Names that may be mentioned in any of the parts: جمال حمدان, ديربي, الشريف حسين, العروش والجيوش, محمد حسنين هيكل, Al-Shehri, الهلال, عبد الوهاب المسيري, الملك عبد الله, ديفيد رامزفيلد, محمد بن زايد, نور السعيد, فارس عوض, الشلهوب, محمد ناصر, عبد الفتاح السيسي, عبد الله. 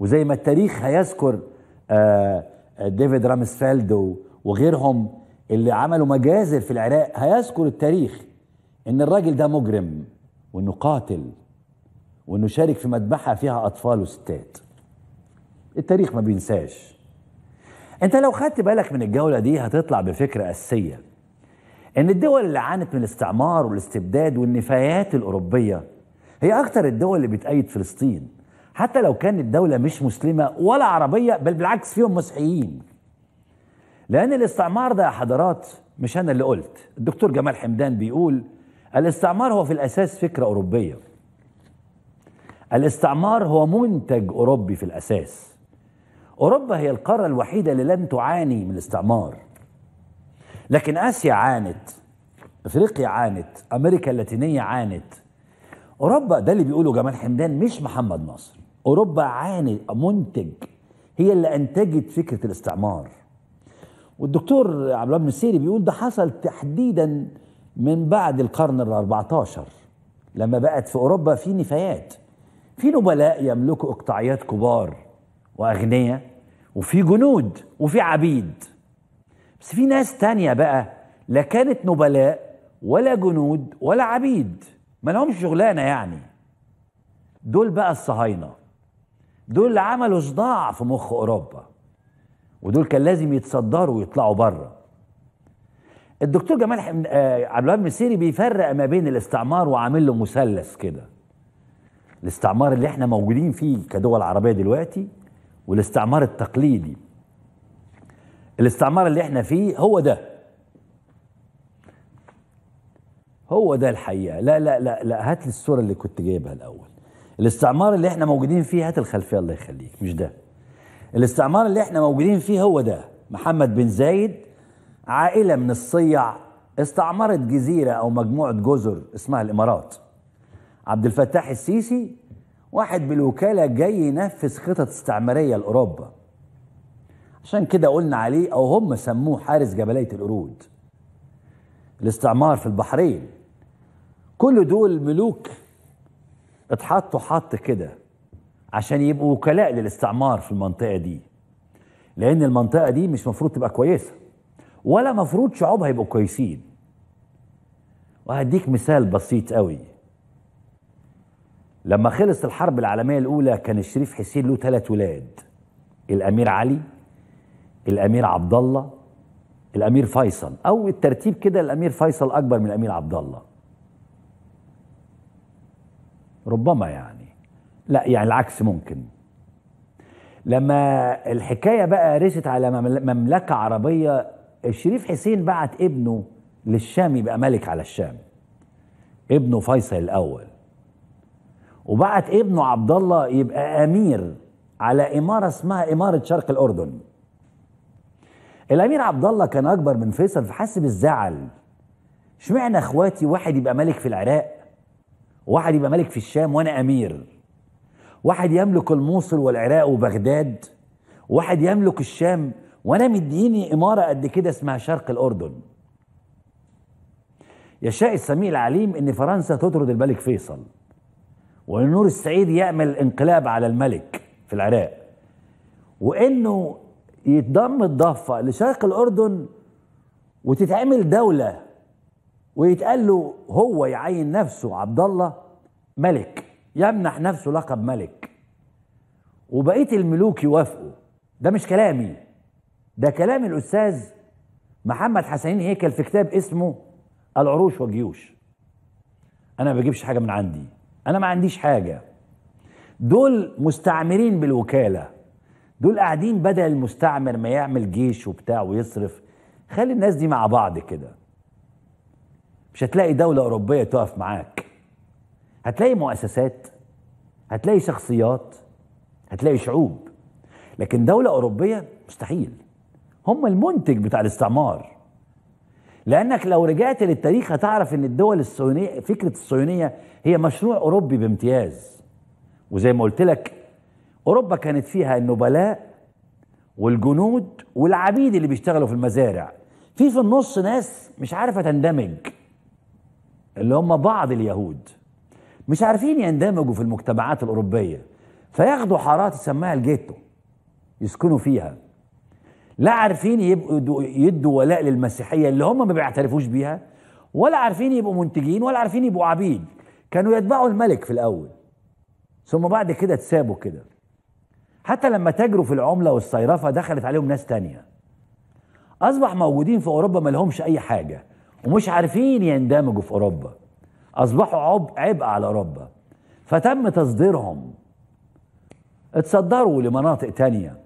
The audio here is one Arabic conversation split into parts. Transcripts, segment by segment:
وزي ما التاريخ هيذكر ديفيد رامزفيلد وغيرهم اللي عملوا مجازر في العراق، هيذكر التاريخ ان الراجل ده مجرم وانه قاتل وانه شارك في مذبحة فيها اطفال وستات. التاريخ ما بينساش. انت لو خدت بالك من الجولة دي هتطلع بفكرة أساسية، ان الدول اللي عانت من الاستعمار والاستبداد والنفايات الأوروبية هي اكتر الدول اللي بتأيد فلسطين، حتى لو كانت دولة مش مسلمة ولا عربية، بل بالعكس فيهم مسيحيين. لأن الاستعمار ده يا حضرات مش أنا اللي قلت، الدكتور جمال حمدان بيقول الاستعمار هو في الأساس فكرة أوروبية. الاستعمار هو منتج أوروبي في الأساس. أوروبا هي القارة الوحيدة اللي لم تعاني من الاستعمار، لكن آسيا عانت، أفريقيا عانت، أمريكا اللاتينية عانت. أوروبا ده اللي بيقوله جمال حمدان مش محمد ناصر، أوروبا عانت منتج، هي اللي أنتجت فكرة الاستعمار. والدكتور عبد الوهاب المسيري بيقول ده حصل تحديدا من بعد القرن ال14، لما بقت في أوروبا في نفايات، في نبلاء يملكوا إقطاعيات كبار وأغنياء، وفي جنود وفي عبيد. بس في ناس تانية بقى لا كانت نبلاء ولا جنود ولا عبيد، ما لهمش شغلانة يعني. دول بقى الصهاينة، دول اللي عملوا صداع في مخ أوروبا، ودول كان لازم يتصدروا ويطلعوا بره. الدكتور جمال عبد الوهاب المسيري بيفرق ما بين الاستعمار وعامل له مثلث كده: الاستعمار اللي احنا موجودين فيه كدول عربية دلوقتي، والاستعمار التقليدي. الاستعمار اللي احنا فيه هو ده الحقيقة. لا لا لا لا، هات لي الصورة اللي كنت جايبها الأول. الاستعمار اللي احنا موجودين فيه، هات الخلفية الله يخليك، مش ده. الاستعمار اللي احنا موجودين فيه هو ده. محمد بن زايد، عائلة من الصيع استعمرت جزيرة أو مجموعة جزر اسمها الإمارات. عبد الفتاح السيسي واحد بالوكالة جاي ينفذ خطط استعمارية لأوروبا، عشان كده قلنا عليه أو هم سموه حارس جبلية القرود. الاستعمار في البحرين، كل دول ملوك اتحطوا حط كده عشان يبقوا وكلاء للاستعمار في المنطقة دي، لأن المنطقة دي مش مفروض تبقى كويسة ولا مفروض شعوبها يبقوا كويسين. وهديك مثال بسيط قوي. لما خلص الحرب العالمية الأولى كان الشريف حسين له 3 ولاد: الأمير علي، الأمير عبد الله، الأمير فيصل، أو الترتيب كده الأمير فيصل أكبر من الأمير عبد الله ربما، يعني لا يعني العكس ممكن. لما الحكاية بقى رست على مملكة عربية، الشريف حسين بعت ابنه للشام يبقى ملك على الشام، ابنه فيصل الأول، وبعت ابنه عبد الله يبقى أمير على إمارة اسمها إمارة شرق الأردن. الأمير عبد الله كان أكبر من فيصل، فحس بالزعل: اشمعنى إخواتي واحد يبقى ملك في العراق، واحد يبقى ملك في الشام وأنا أمير، واحد يملك الموصل والعراق وبغداد، واحد يملك الشام، وأنا مديني إمارة قد كده اسمها شرق الأردن. يشاء السميع العليم إن فرنسا تطرد الملك فيصل، وإن نور السعيد يعمل انقلاب على الملك في العراق، وإنه يتضم الضفة لشرق الأردن وتتعمل دولة، ويتقال له هو يعين نفسه عبد الله ملك، يمنح نفسه لقب ملك، وبقية الملوك يوافقوا. ده مش كلامي، ده كلام الأستاذ محمد حسنين هيكل في كتاب اسمه العروش والجيوش. أنا ما بجيبش حاجة من عندي، أنا ما عنديش حاجة. دول مستعمرين بالوكالة، دول قاعدين بدل المستعمر ما يعمل جيش وبتاع ويصرف، خلي الناس دي مع بعض كده. مش هتلاقي دولة أوروبية تقف معاك، هتلاقي مؤسسات، هتلاقي شخصيات، هتلاقي شعوب، لكن دولة أوروبية مستحيل. هم المنتج بتاع الاستعمار، لأنك لو رجعت للتاريخ هتعرف إن الدول الصهيونية، فكرة الصهيونية هي مشروع أوروبي بامتياز. وزي ما قلت لك أوروبا كانت فيها النبلاء والجنود والعبيد اللي بيشتغلوا في المزارع، في النص ناس مش عارفة تندمج، اللي هم بعض اليهود مش عارفين يندمجوا في المجتمعات الأوروبية، فياخدوا حارة تسميها الجيتو يسكنوا فيها، لا عارفين يبقوا يدوا ولاء للمسيحية اللي هم ما بيعترفوش بيها، ولا عارفين يبقوا منتجين، ولا عارفين يبقوا عبيد. كانوا يتبعوا الملك في الأول ثم بعد كده تسابوا كده. حتى لما تاجروا في العملة والصيرفة دخلت عليهم ناس تانية، أصبح موجودين في أوروبا ما لهمش أي حاجة ومش عارفين يندمجوا في أوروبا، أصبحوا عبء على أوروبا، فتم تصديرهم. اتصدروا لمناطق تانية،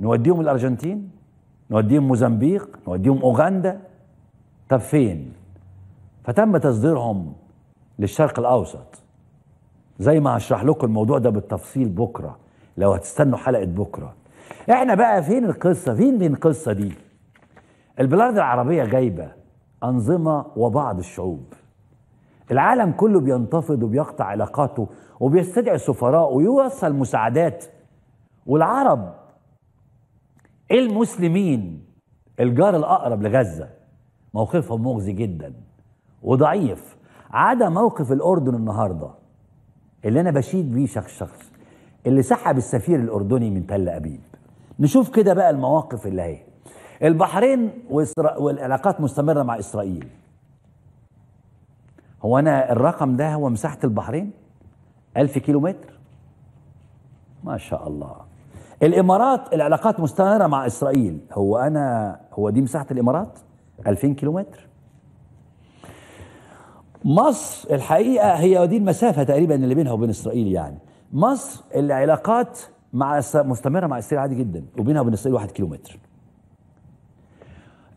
نوديهم الأرجنتين، نوديهم موزمبيق، نوديهم أوغندا. طب فين؟ فتم تصديرهم للشرق الأوسط، زي ما هشرح لكم الموضوع ده بالتفصيل بكرة لو هتستنوا حلقة بكرة. احنا بقى فين القصة؟ فين القصة دي؟ البلاد العربية جايبة أنظمة وبعض الشعوب، العالم كله بينتفض وبيقطع علاقاته وبيستدعي سفراء ويوصل مساعدات، والعرب المسلمين الجار الأقرب لغزة موقفهم مغزي جدا وضعيف، عدا موقف الأردن النهاردة اللي أنا بشيد بيه شخص اللي سحب السفير الأردني من تل أبيب. نشوف كده بقى المواقف اللي هي البحرين والعلاقات مستمرة مع إسرائيل. هو أنا الرقم ده هو مساحة البحرين 1000 كيلومتر، ما شاء الله. الإمارات العلاقات مستمرة مع إسرائيل، هو دي مساحة الإمارات 2000 كيلومتر. مصر الحقيقة هي دي المسافة تقريبا اللي بينها وبين إسرائيل، يعني مصر العلاقات مستمرة مع إسرائيل عادي جدا، وبينها وبين إسرائيل 1 كيلومتر.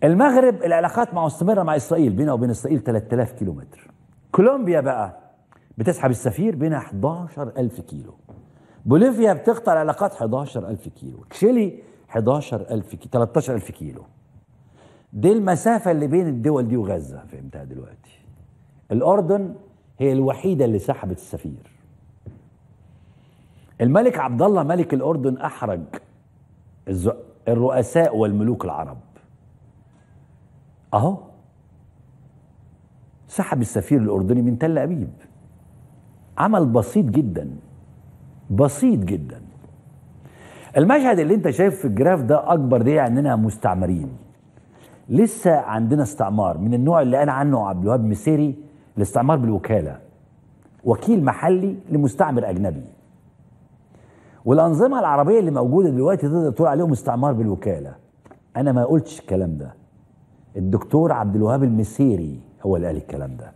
المغرب العلاقات مستمرة مع إسرائيل، بينها وبين إسرائيل 3000 كيلومتر. كولومبيا بقى بتسحب السفير بينها 11000 كيلو. بوليفيا بتقطع العلاقات 11000 كيلو. تشيلي 13000 كيلو. دي المسافة اللي بين الدول دي وغزة، فهمتها دلوقتي. الأردن هي الوحيدة اللي سحبت السفير. الملك عبد الله ملك الأردن أحرج الرؤساء والملوك العرب، أهو سحب السفير الأردني من تل أبيب. عمل بسيط جدا، بسيط جدا. المشهد اللي انت شايف في الجراف ده أكبر دليل أننا مستعمرين، لسه عندنا استعمار من النوع اللي قال عنه عبد الوهاب المسيري، الاستعمار بالوكالة، وكيل محلي لمستعمر أجنبي. والأنظمة العربية اللي موجودة دلوقتي تقدر تقول عليهم استعمار بالوكالة. أنا ما قلتش الكلام ده، الدكتور عبد الوهاب المسيري هو اللي قال الكلام ده.